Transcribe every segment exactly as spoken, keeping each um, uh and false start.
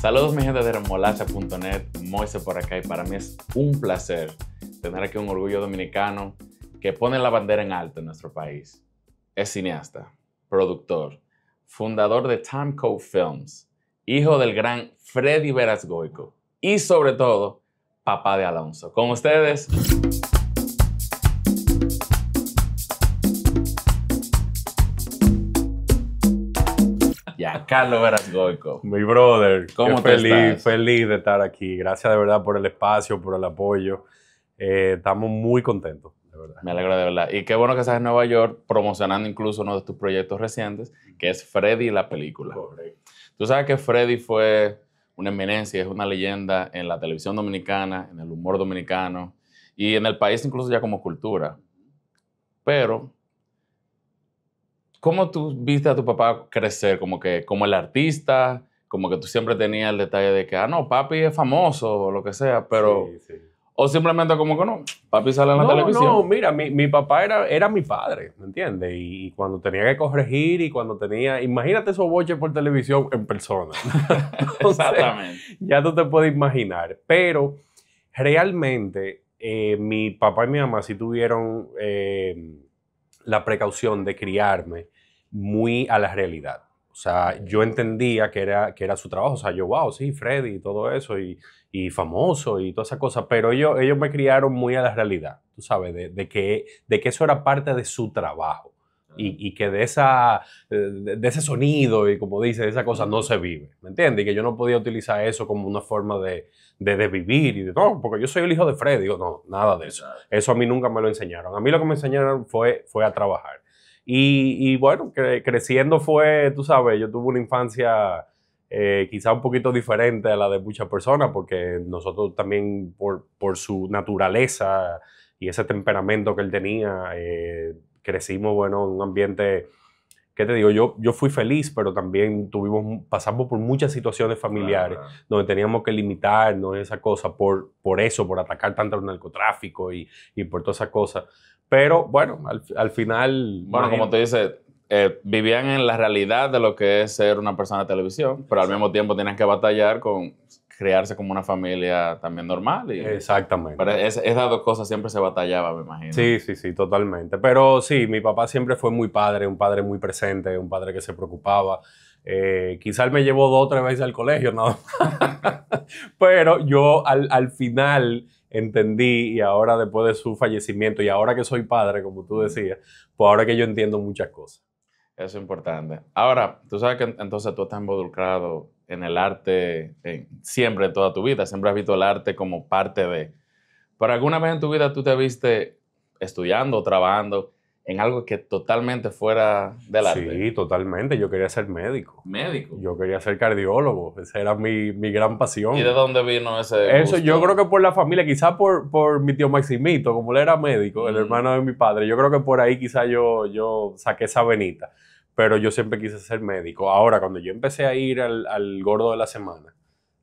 Saludos mi gente de remolacha punto net, Moise por acá y para mí es un placer tener aquí un orgullo dominicano que pone la bandera en alto en nuestro país. Es cineasta, productor, fundador de Timecode Films, hijo del gran Freddy Beras-Goico y sobre todo, papá de Alonso. Con ustedes, Giancarlo Beras-Goico. Mi brother, ¿cómo te feliz, estás? Feliz de estar aquí. Gracias de verdad por el espacio, por el apoyo. Eh, estamos muy contentos, de verdad. Me alegro de verdad. Y qué bueno que estás en Nueva York promocionando incluso uno de tus proyectos recientes, que es Freddy y la película. Correcto. Tú sabes que Freddy fue una eminencia, es una leyenda en la televisión dominicana, en el humor dominicano y en el país incluso ya como cultura. Pero ¿cómo tú viste a tu papá crecer? Como que como el artista, como que tú siempre tenías el detalle de que, ah, no, papi es famoso o lo que sea, pero sí, sí. O simplemente como que no, papi sale en la no, televisión. No, no, mira, mi, mi papá era, era mi padre, ¿me entiendes? Y, y cuando tenía que corregir y cuando tenía, imagínate esos boches por televisión en persona. Entonces, exactamente. Ya tú te puedes imaginar, pero realmente eh, mi papá y mi mamá sí tuvieron eh, la precaución de criarme muy a la realidad. O sea, yo entendía que era, que era su trabajo. O sea, yo, wow, sí, Freddy y todo eso, y, y famoso y toda esa cosa. Pero ellos, ellos me criaron muy a la realidad, tú sabes, de, de, que, de que eso era parte de su trabajo. Y, y que de, esa, de, de ese sonido y, como dice, de esa cosa no se vive, ¿me entiendes? Y que yo no podía utilizar eso como una forma de, de, de vivir y de no, porque yo soy el hijo de Freddy. Digo, no, nada de eso. Eso a mí nunca me lo enseñaron. A mí lo que me enseñaron fue, fue a trabajar. Y, y bueno, cre, creciendo fue, tú sabes, yo tuve una infancia eh, quizá un poquito diferente a la de muchas personas, porque nosotros también, por, por su naturaleza y ese temperamento que él tenía, eh, crecimos, bueno, en un ambiente, ¿qué te digo? Yo, yo fui feliz, pero también tuvimos, pasamos por muchas situaciones familiares, claro, claro, donde teníamos que limitarnos en esa cosa por, por eso, por atacar tanto al narcotráfico y, y por todas esas cosas. Pero bueno, al, al final... Bueno, como te dice, eh, vivían en la realidad de lo que es ser una persona de televisión, pero al mismo tiempo tenían que batallar con crearse como una familia también normal. Y, exactamente. Pero es, esas dos cosas siempre se batallaba, me imagino. Sí, sí, sí, totalmente. Pero sí, mi papá siempre fue muy padre, un padre muy presente, un padre que se preocupaba. Eh, quizás me llevó dos o tres veces al colegio, nada más. Pero yo al, al final entendí, y ahora después de su fallecimiento, y ahora que soy padre, como tú decías, pues ahora que yo entiendo muchas cosas. Eso es importante. Ahora, tú sabes que entonces tú estás involucrado en el arte en, siempre, en toda tu vida. Siempre has visto el arte como parte de... ¿Pero alguna vez en tu vida tú te viste estudiando o trabajando en algo que totalmente fuera del arte? Sí, totalmente. Yo quería ser médico. ¿Médico? Yo quería ser cardiólogo. Esa era mi, mi gran pasión. ¿Y de dónde vino ese gusto? Eso yo creo que por la familia, quizás por, por mi tío Maximito, como él era médico, mm. el hermano de mi padre. Yo creo que por ahí quizás yo, yo saqué esa venita. Pero yo siempre quise ser médico. Ahora, cuando yo empecé a ir al, al gordo de la semana,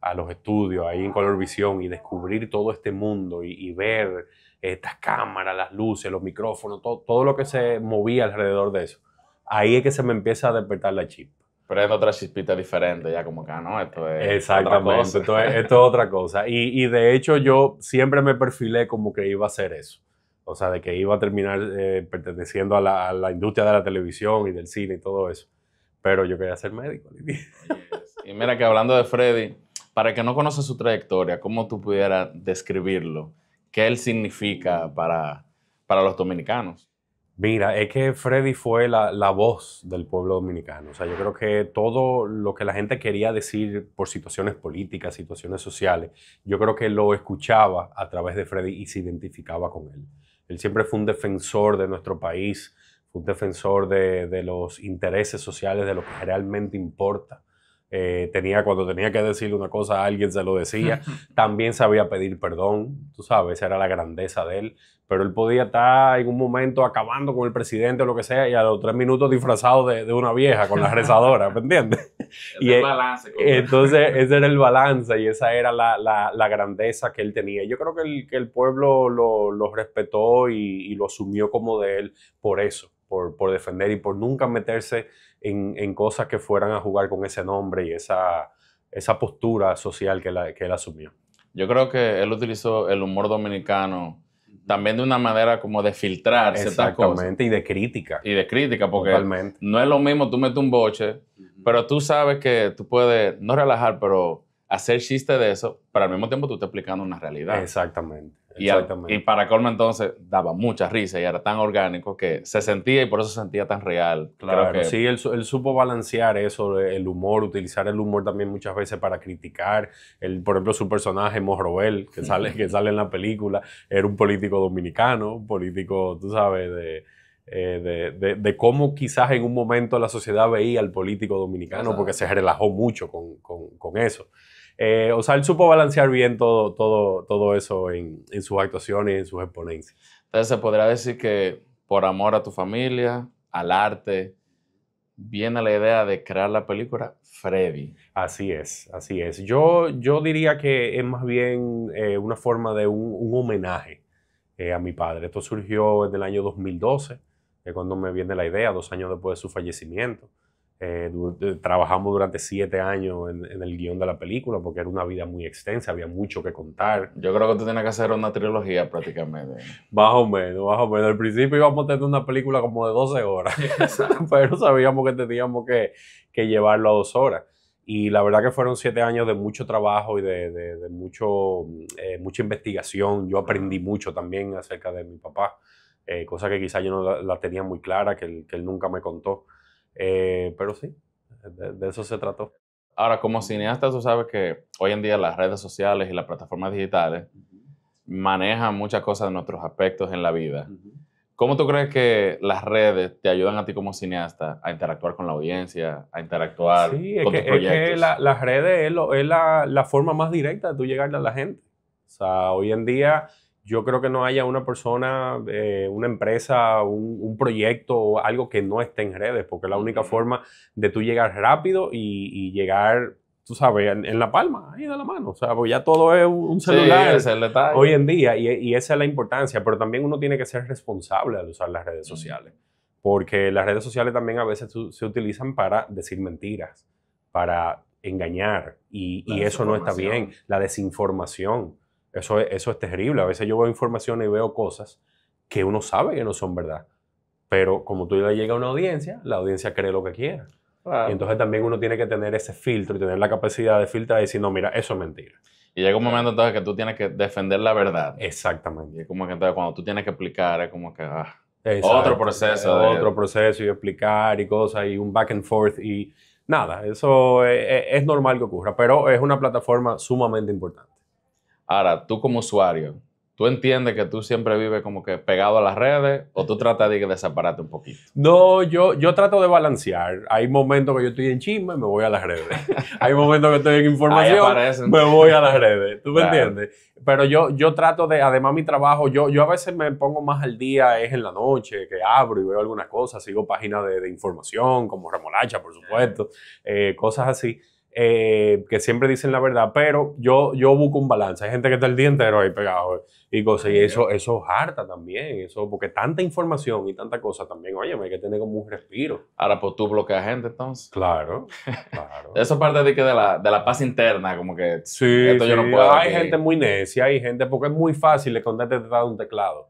a los estudios, ahí en Color Visión, y descubrir todo este mundo, y, y ver estas cámaras, las luces, los micrófonos, todo, todo lo que se movía alrededor de eso, ahí es que se me empieza a despertar la chispa. Pero es otra chispita diferente, ya como que, ¿no? Esto es exactamente, otra cosa. Esto, es, esto es otra cosa. Y, y de hecho, yo siempre me perfilé como que iba a hacer eso. O sea, de que iba a terminar eh, perteneciendo a la, a la industria de la televisión y del cine y todo eso. Pero yo quería ser médico. Y mira que hablando de Freddy, para el que no conoce su trayectoria, ¿cómo tú pudieras describirlo? ¿Qué él significa para, para los dominicanos? Mira, es que Freddy fue la, la voz del pueblo dominicano. O sea, yo creo que todo lo que la gente quería decir por situaciones políticas, situaciones sociales, yo creo que lo escuchaba a través de Freddy y se identificaba con él. Él siempre fue un defensor de nuestro país, fue un defensor de, de los intereses sociales, de lo que realmente importa. Eh, tenía, cuando tenía que decirle una cosa a alguien, se lo decía. También sabía pedir perdón, tú sabes, esa era la grandeza de él. Pero él podía estar en un momento acabando con el presidente o lo que sea, y a los tres minutos disfrazado de, de una vieja con la rezadora, ¿me entiendes? Y el balance, entonces, ese era el balance y esa era la, la, la grandeza que él tenía. Yo creo que el, que el pueblo lo, lo respetó y, y lo asumió como de él por eso. Por, por defender y por nunca meterse en, en cosas que fueran a jugar con ese nombre y esa, esa postura social que, la, que él asumió. Yo creo que él utilizó el humor dominicano también de una manera como de filtrar ciertas cosas. Exactamente, y de crítica. Y de crítica, porque totalmente. No es lo mismo tú metes un boche, pero tú sabes que tú puedes, no relajar, pero hacer chiste de eso, pero al mismo tiempo tú estás explicando una realidad. Exactamente. Exactamente. Y, al, y para colmo entonces daba mucha risa y era tan orgánico que se sentía y por eso se sentía tan real. Claro, creo que... sí, él, él supo balancear eso, el humor, utilizar el humor también muchas veces para criticar. Él, por ejemplo, su personaje, Morrobel, que sale, que sale en la película, era un político dominicano, un político, tú sabes, de... Eh, de, de, de cómo quizás en un momento la sociedad veía al político dominicano, exacto, porque se relajó mucho con, con, con eso. Eh, o sea, él supo balancear bien todo, todo, todo eso en, en sus actuaciones, en sus exponencias. Entonces se podría decir que por amor a tu familia, al arte, viene la idea de crear la película Freddy. Así es, así es. Yo, yo diría que es más bien eh, una forma de un, un homenaje eh, a mi padre. Esto surgió en el año dos mil doce. Es cuando me viene la idea, dos años después de su fallecimiento. Eh, du trabajamos durante siete años en, en el guión de la película porque era una vida muy extensa, había mucho que contar. Yo creo que tú tienes que hacer una trilogía prácticamente. Más o menos, más o menos. Al principio íbamos a tener una película como de doce horas, pero sabíamos que teníamos que, que llevarlo a dos horas. Y la verdad que fueron siete años de mucho trabajo y de, de, de mucho, eh, mucha investigación. Yo aprendí mucho también acerca de mi papá. Eh, cosa que quizás yo no la, la tenía muy clara, que él, que él nunca me contó. Eh, pero sí, de, de eso se trató. Ahora, como cineasta, tú sabes que hoy en día las redes sociales y las plataformas digitales uh-huh. manejan muchas cosas de nuestros aspectos en la vida. Uh-huh. ¿Cómo tú crees que las redes te ayudan a ti como cineasta a interactuar con la audiencia, a interactuar sí, con que, tus proyectos? Sí, es que la, las redes es, lo, es la, la forma más directa de tú llegarle a la gente. O sea, hoy en día... yo creo que no haya una persona, eh, una empresa, un, un proyecto o algo que no esté en redes, porque es la única forma de tú llegar rápido y, y llegar, tú sabes, en, en la palma, ahí de la mano. O sea, pues ya todo es un celular sí, hoy en día y, y esa es la importancia. Pero también uno tiene que ser responsable al usar las redes sociales, porque las redes sociales también a veces se utilizan para decir mentiras, para engañar y, y eso no está bien, la desinformación. Eso es, eso es terrible. A veces yo veo información y veo cosas que uno sabe que no son verdad. Pero como tú le llegas a una audiencia, la audiencia cree lo que quiera. Claro. Y entonces también uno tiene que tener ese filtro y tener la capacidad de filtrar y decir, no, mira, eso es mentira. Y llega un momento entonces que tú tienes que defender la verdad. Exactamente. Y es como que entonces cuando tú tienes que explicar, es como que... Ah, exacto, otro proceso. De... Otro proceso y explicar y cosas y un back and forth y nada. Eso es, es normal que ocurra, pero es una plataforma sumamente importante. Ahora, tú como usuario, ¿tú entiendes que tú siempre vives como que pegado a las redes o tú tratas de desapararte un poquito? No, yo, yo trato de balancear. Hay momentos que yo estoy en chisme y me voy a las redes. Hay momentos que estoy en información, me voy a las redes. ¿Tú me claro. entiendes? Pero yo, yo trato de, además mi trabajo, yo, yo a veces me pongo más al día, es en la noche, que abro y veo algunas cosas, sigo páginas de, de información, como Remolacha, por supuesto, eh, cosas así. Eh, que siempre dicen la verdad, pero yo, yo busco un balance. Hay gente que está el día entero ahí pegado eh, y cosas, y eso, eso harta también, eso, porque tanta información y tanta cosa también, oye, hay que tener como un respiro. Ahora, pues tú bloqueas gente entonces. Claro, claro. Eso parte de, que de, la, de la paz interna, como que sí, esto sí. Yo no puedo. Hay que... gente muy necia, hay gente, porque es muy fácil esconderte detrás de un teclado.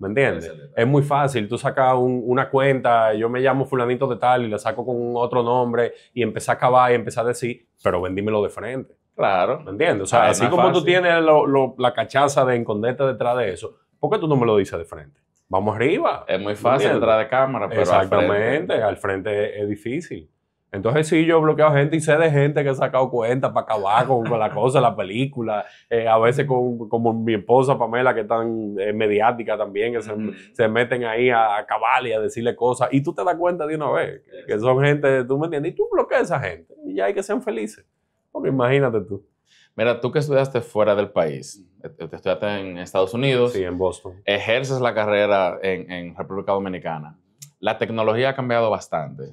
¿Me entiendes? Es muy fácil. Tú sacas un, una cuenta, yo me llamo fulanito de tal y la saco con otro nombre y empecé a acabar y empecé a decir, pero vendímelo de frente. Claro. ¿Me entiendes? O sea, así como tú tienes lo, lo, la cachaza de esconderte detrás de eso, ¿por qué tú no me lo dices de frente? Vamos arriba. Es muy fácil detrás de cámara, pero exactamente, al frente, al frente es difícil. Entonces sí, yo he bloqueado gente y sé de gente que ha sacado cuentas para acabar con, con la cosa, la película. Eh, a veces con, como mi esposa Pamela, que es tan eh, mediática también, que se, mm. se meten ahí a, a cabal y a decirle cosas. Y tú te das cuenta de una vez que, que son gente, tú me entiendes, y tú bloqueas a esa gente. Y ya hay que sean felices. Porque imagínate tú. Mira, tú que estudiaste fuera del país, te estudiaste en Estados Unidos. Sí, en Boston. Ejerces la carrera en, en República Dominicana. La tecnología ha cambiado bastante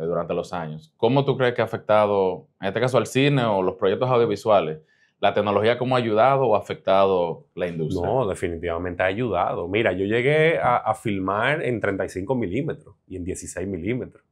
durante los años. ¿Cómo tú crees que ha afectado, en este caso al cine o los proyectos audiovisuales, la tecnología cómo ha ayudado o ha afectado la industria? No, definitivamente ha ayudado. Mira, yo llegué a, a filmar en treinta y cinco milímetros y en dieciséis milímetros.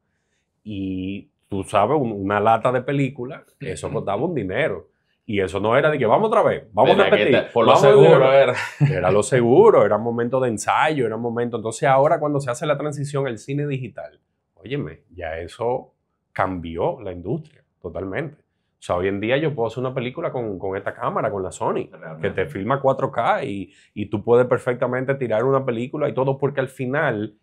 Y tú sabes, un, una lata de película, eso costaba un dinero. Y eso no era de que vamos otra vez, vamos a repetir. Por lo seguro era. Era lo seguro, era un momento de ensayo, era un momento. Entonces ahora cuando se hace la transición al cine digital, óyeme, ya eso cambió la industria totalmente. O sea, hoy en día yo puedo hacer una película con, con esta cámara, con la Sony, realmente, que te filma cuatro K y, y tú puedes perfectamente tirar una película y todo, porque al final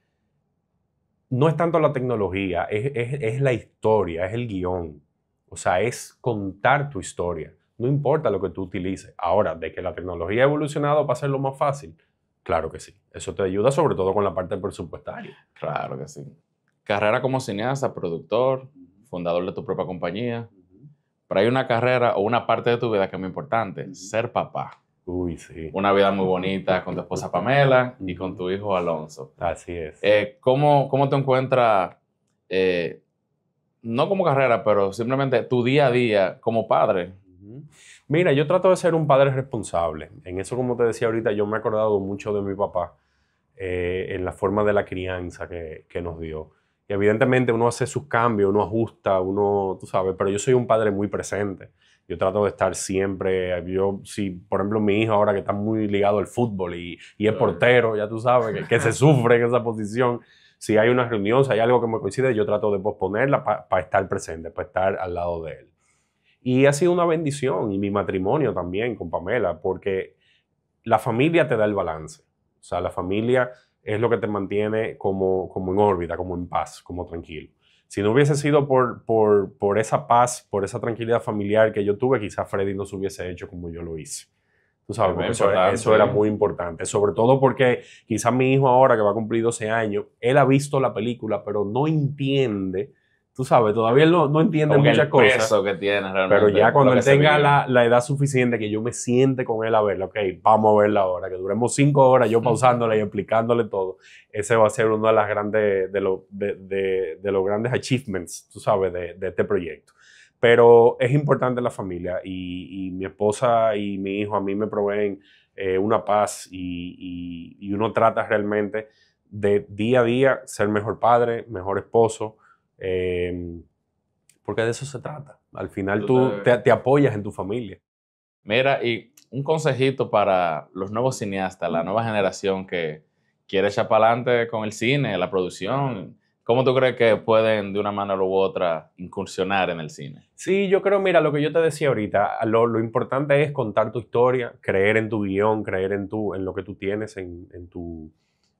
no es tanto la tecnología, es, es, es la historia, es el guión. O sea, es contar tu historia. No importa lo que tú utilices. Ahora, de que la tecnología ha evolucionado para hacerlo más fácil, claro que sí. Eso te ayuda sobre todo con la parte presupuestaria. Claro que sí. Carrera como cineasta, productor, fundador de tu propia compañía. Pero hay una carrera o una parte de tu vida que es muy importante. Ser papá. Uy, sí. Una vida muy bonita con tu esposa Pamela y con tu hijo Alonso. Así es. Eh, ¿cómo, cómo te encuentras, eh, no como carrera, pero simplemente tu día a día como padre? Mira, yo trato de ser un padre responsable. En eso, como te decía ahorita, yo me he acordado mucho de mi papá eh, en la forma de la crianza que, que nos dio. Y evidentemente uno hace sus cambios, uno ajusta, uno, tú sabes, pero yo soy un padre muy presente. Yo trato de estar siempre, yo, si por ejemplo mi hijo ahora que está muy ligado al fútbol y, y es portero, ya tú sabes, que, que se sufre en esa posición. Si hay una reunión, si hay algo que me coincide, yo trato de posponerla para pa estar presente, para estar al lado de él. Y ha sido una bendición, y mi matrimonio también con Pamela, porque la familia te da el balance. O sea, la familia es lo que te mantiene como, como en órbita, como en paz, como tranquilo. Si no hubiese sido por, por, por esa paz, por esa tranquilidad familiar que yo tuve, quizás Freddy no se hubiese hecho como yo lo hice. Tú sabes, porque eso, era, eso era muy importante. Sobre todo porque quizás mi hijo ahora, que va a cumplir doce años, él ha visto la película, pero no entiende. Tú sabes, todavía él no, no entiende como muchas cosas. El peso que tiene realmente. Pero ya cuando él tenga la, la edad suficiente que yo me siente con él a verla, ok, vamos a verla ahora, que duremos cinco horas yo pausándola y explicándole todo. Ese va a ser uno de, las grandes, de, lo, de, de, de los grandes achievements, tú sabes, de, de este proyecto. Pero es importante la familia y, y mi esposa y mi hijo a mí me proveen eh, una paz y, y, y uno trata realmente de día a día ser mejor padre, mejor esposo. Eh, porque de eso se trata. Al final tú te, te apoyas en tu familia. Mira, y un consejito para los nuevos cineastas, la nueva generación que quiere echar para adelante con el cine, la producción. ¿Cómo tú crees que pueden, de una manera u otra, incursionar en el cine? Sí, yo creo, mira, lo que yo te decía ahorita, lo, lo importante es contar tu historia, creer en tu guión, creer en, tu, en lo que tú tienes en, en, tu,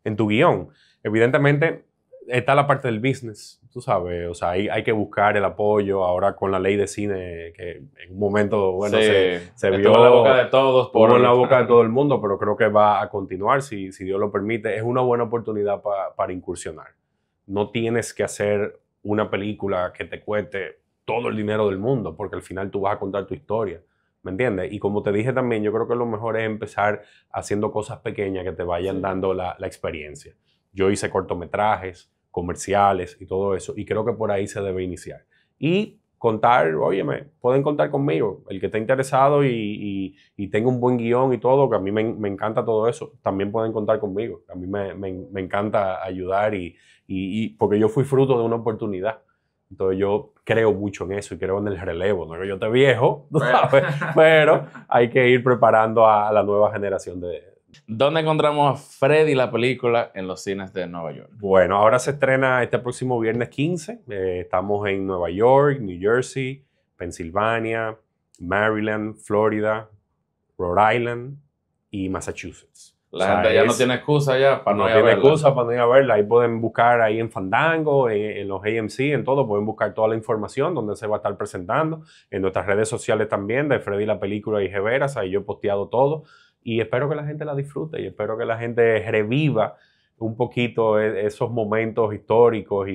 en tu guión. Evidentemente, está la parte del business, tú sabes, o sea, hay, hay que buscar el apoyo ahora con la ley de cine, que en un momento, bueno, sí, se, se vio en la boca de todos, por en la boca de todo el mundo, pero creo que va a continuar, si, si Dios lo permite. Es una buena oportunidad pa, para incursionar. No tienes que hacer una película que te cueste todo el dinero del mundo, porque al final tú vas a contar tu historia, ¿me entiendes? Y como te dije también, yo creo que lo mejor es empezar haciendo cosas pequeñas que te vayan sí. dando la, la experiencia. Yo hice cortometrajes, comerciales y todo eso. Y creo que por ahí se debe iniciar. Y contar, óyeme, pueden contar conmigo. El que esté interesado y, y, y tenga un buen guión y todo, que a mí me, me encanta todo eso, también pueden contar conmigo. A mí me, me, me encanta ayudar y, y, y porque yo fui fruto de una oportunidad. Entonces yo creo mucho en eso y creo en el relevo. No que yo esté viejo, ¿no sabes? Pero hay que ir preparando a, a la nueva generación de... ¿Dónde encontramos a Freddy la película en los cines de Nueva York? Bueno, ahora se estrena este próximo viernes quince. Eh, estamos en Nueva York, New Jersey, Pensilvania, Maryland, Florida, Rhode Island y Massachusetts. La o sea, gente ya es, no tiene excusa ya para no, no ir a verla. No tiene excusa para no ir a verla. Ahí pueden buscar ahí en Fandango, en, en los A M C, en todo. Pueden buscar toda la información donde se va a estar presentando. En nuestras redes sociales también, de Freddy la película y G. Beras. Ahí yo he posteado todo. Y espero que la gente la disfrute y espero que la gente reviva un poquito esos momentos históricos y,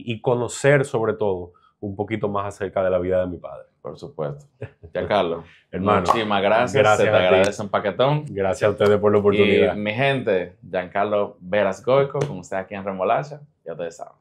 y, y conocer sobre todo un poquito más acerca de la vida de mi padre. Por supuesto. Giancarlo, hermano, muchísimas gracias. gracias Se te agradece un paquetón. Gracias a ustedes por la oportunidad. Y mi gente, Giancarlo Beras-Goico, con usted aquí en Remolacha, ya ustedes saben.